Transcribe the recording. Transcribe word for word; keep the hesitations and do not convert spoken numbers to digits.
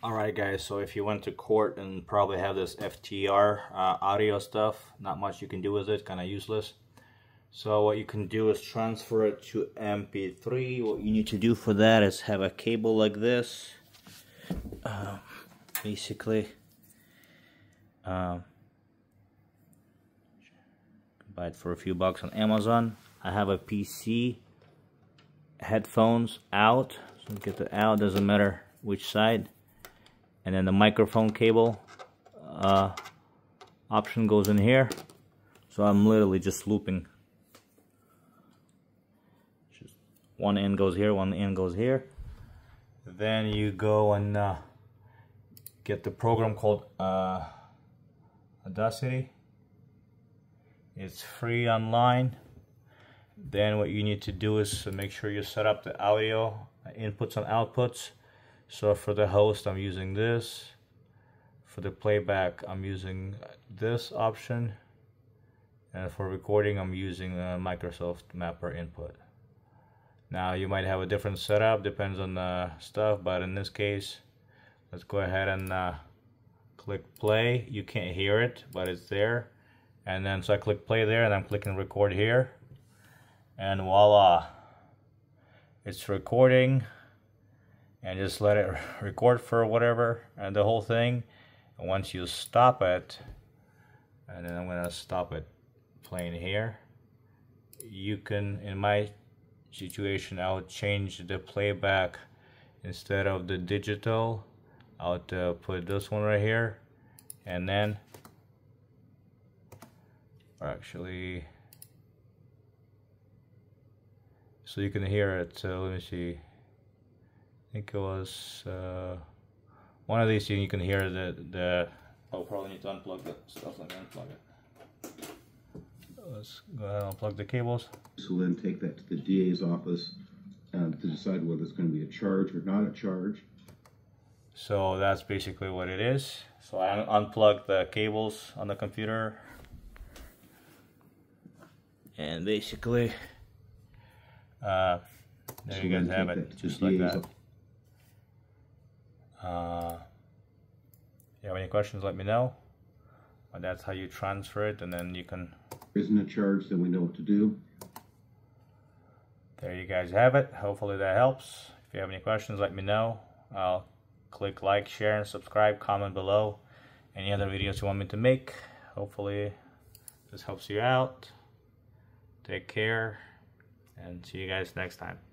Alright guys, so if you went to court and probably have this F T R uh, audio stuff, not much you can do with it, kind of useless. So what you can do is transfer it to M P three. What you need to do for that is have a cable like this, uh, basically. Uh, buy it for a few bucks on Amazon. I have a P C, headphones out, so get the out, doesn't matter which side. And then the microphone cable uh, option goes in here. So I'm literally just looping. Just one end goes here, one end goes here. Then you go and uh, get the program called uh, Audacity. It's free online. Then what you need to do is make sure you set up the audio inputs and outputs. So for the host, I'm using this. For the playback, I'm using this option. And for recording, I'm using the Microsoft Mapper input. Now, you might have a different setup, depends on the stuff, but in this case, let's go ahead and uh, click play. You can't hear it, but it's there. And then, so I click play there, and I'm clicking record here. And voila, it's recording. And just let it record for whatever and the whole thing. And once you stop it, and then I'm gonna stop it playing here, you can, in my situation, I would change the playback. Instead of the digital, I would uh, put this one right here, and then, or actually, so you can hear it. So let me see. I think it was uh, one of these. You can hear the the. I'll probably need to unplug the stuff. Let me unplug it. Let's go ahead and unplug the cables. So then take that to the D A's office um, to decide whether it's going to be a charge or not a charge. So that's basically what it is. So I un unplugged the cables on the computer, and basically, uh, there so you guys have it, just like that. Uh, if you have any questions, let me know. But that's how you transfer it, and then you can. Isn't a charge, then we know what to do. There you guys have it. Hopefully that helps. If you have any questions, let me know. I'll click like, share, and subscribe. Comment below any other videos you want me to make. Hopefully this helps you out. Take care, and see you guys next time.